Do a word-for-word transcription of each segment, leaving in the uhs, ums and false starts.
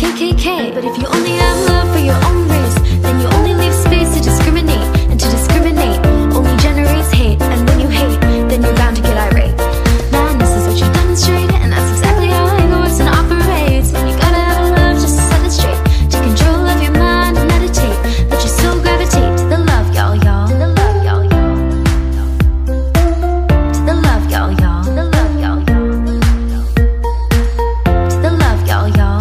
K K K. But if you only have love for your own race, then you only leave space to discriminate. And to discriminate only generates hate. And when you hate, then you're bound to get irate. Madness is what you demonstrate, and that's exactly how it works and operates. And you gotta have love just to set it straight, take control of your mind and meditate. But you still gravitate to the love, y'all, y'all. To the love, y'all, y'all. To the love, y'all, y'all. To the love, y'all, y'all. To the love, y'all, y'all.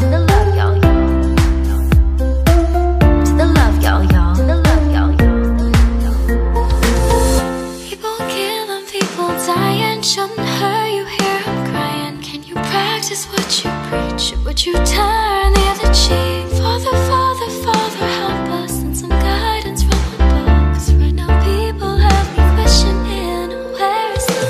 Her, you hear him crying. Can you practice what you preach? Or would you turn the other cheek? Father, Father, Father, help us, and some guidance from above. 'Cause right now people have me questioning, where is the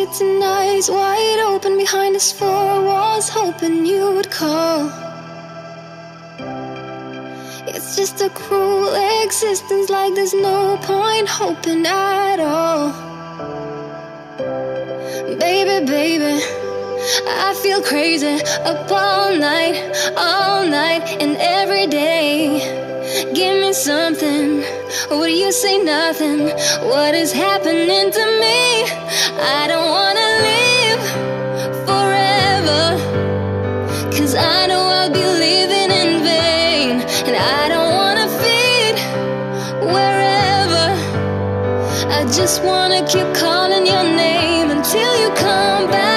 Sitting eyes wide open behind us four walls, hoping you would call. It's just a cruel existence, like there's no point hoping at all. Baby, baby, I feel crazy, up all night, all night and every day. Give me something, what do you say, nothing? What is happening to me? I don't wanna live forever, 'cause I know I'll be living in vain. And I don't wanna feed wherever, I just wanna keep calling your name until you come back.